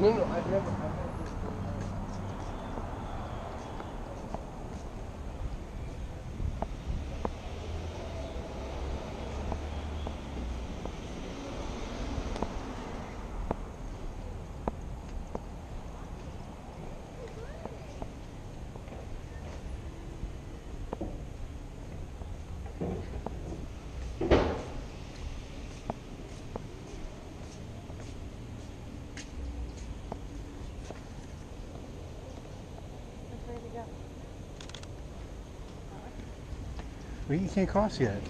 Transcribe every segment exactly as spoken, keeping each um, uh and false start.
No, no, I've never. I've never. Well, you can't cross yet.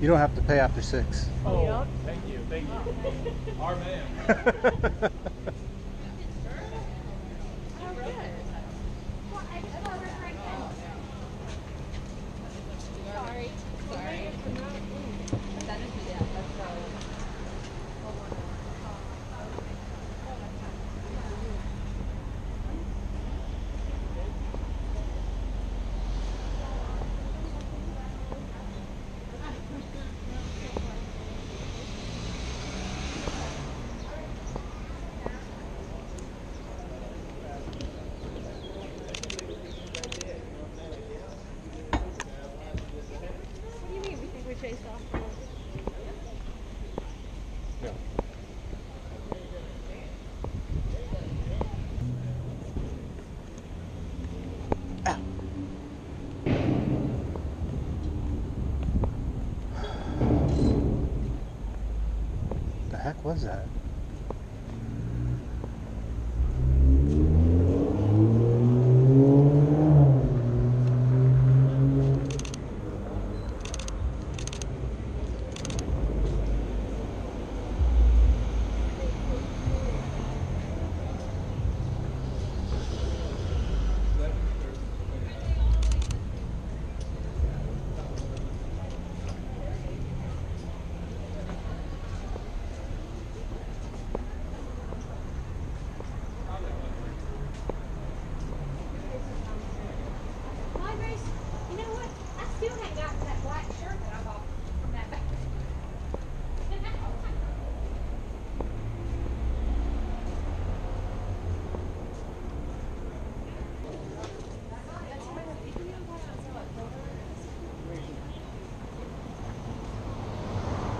You don't have to pay after six. Oh, thank you, thank you. Our man. What was that?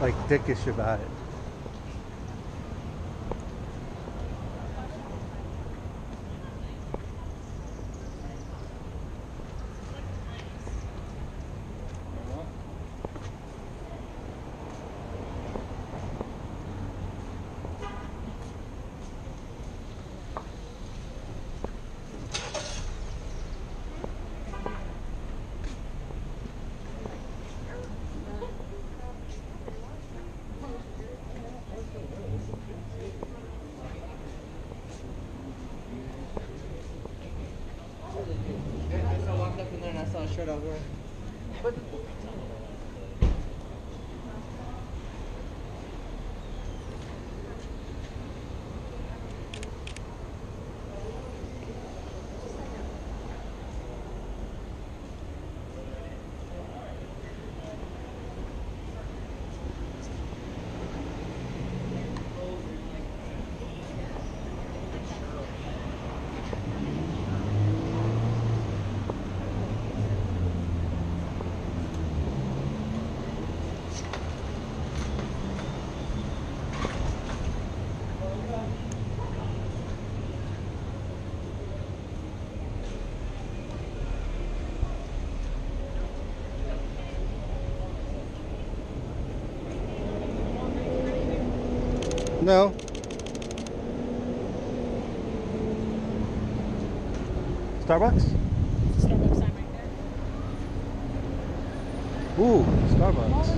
like dickish about it. Shirt I was wearing. But no. Starbucks? It's a Starbucks sign right there. Ooh, Starbucks.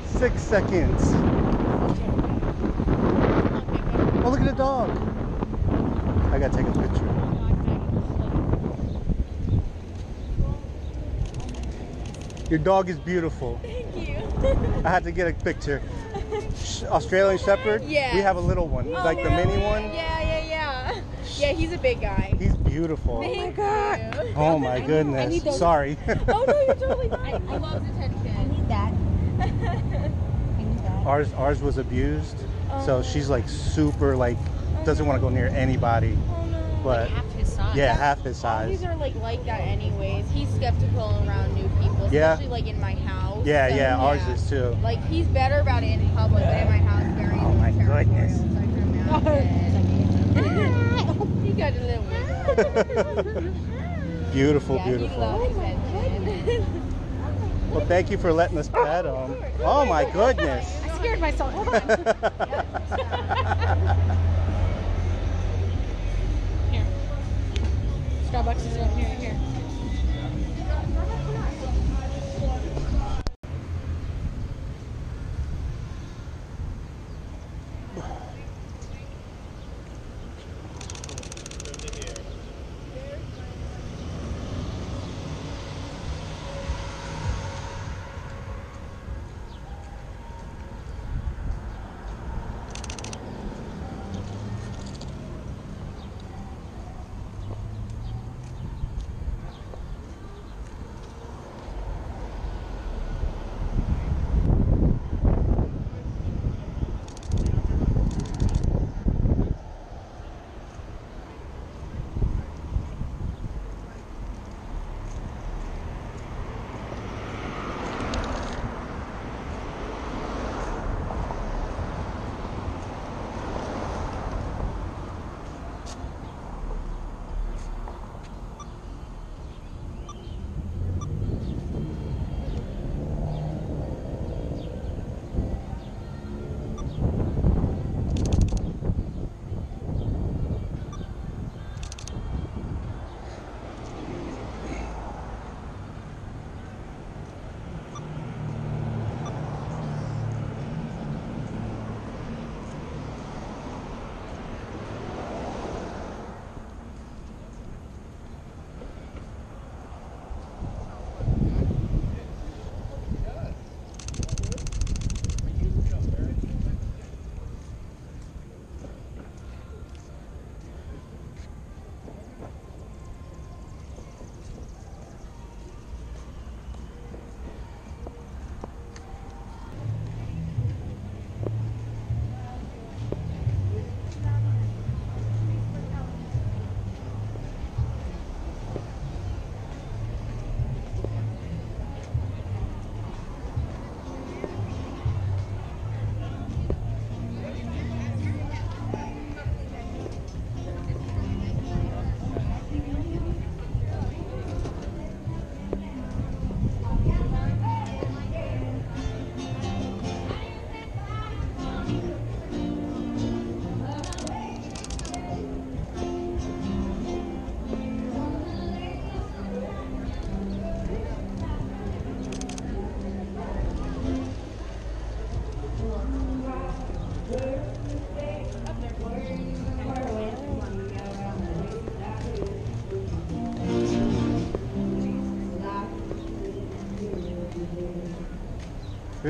Oh, Six seconds. Oh, look at the dog. I gotta take a picture. Your dog is beautiful. Thank you. I had to get a picture. Australian Shepherd? Yeah. We have a little one. Oh, like really? The mini one? Yeah, yeah, yeah. Yeah, he's a big guy. He's beautiful. Thank oh my God. You. Oh my goodness. Sorry. Oh no, you're totally fine. I, I love attention. I need that. I need that. Ours, ours was abused. Oh. So she's like super, like, doesn't want to go near anybody. Oh no. But, like, yeah, half his size. These are like like that anyways. He's skeptical around new people, especially yeah. like in my house. Yeah, so, yeah, yeah, ours is too. Like he's better about it in public, yeah. but in my house, very oh my goodness. He got a little bit. Beautiful, yeah, beautiful. Oh my goodness. Well, thank you for letting us pet him. Oh, oh, oh my goodness. I scared myself. Hold on. Starbucks is up here and here.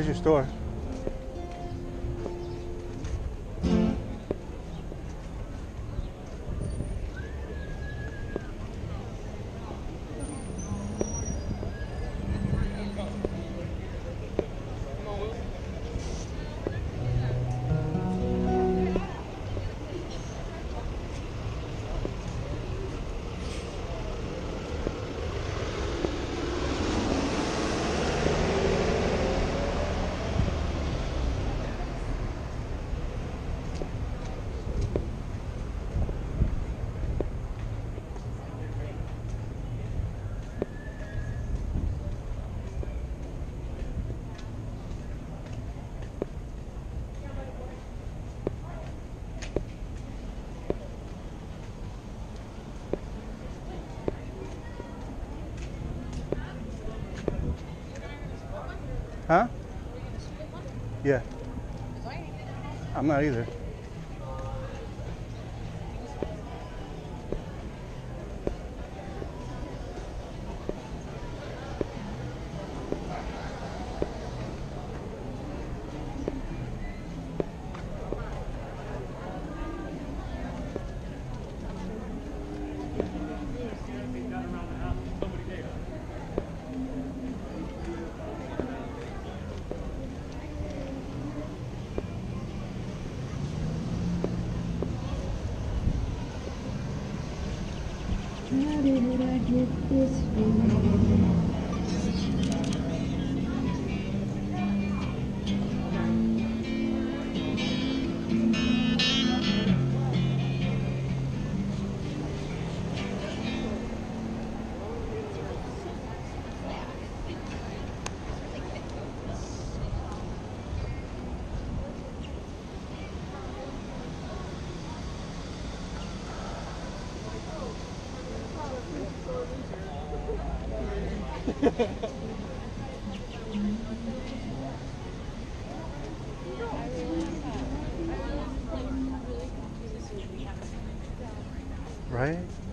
Here's your store. Huh? Yeah. I'm not either. How did I get this feeling? Right?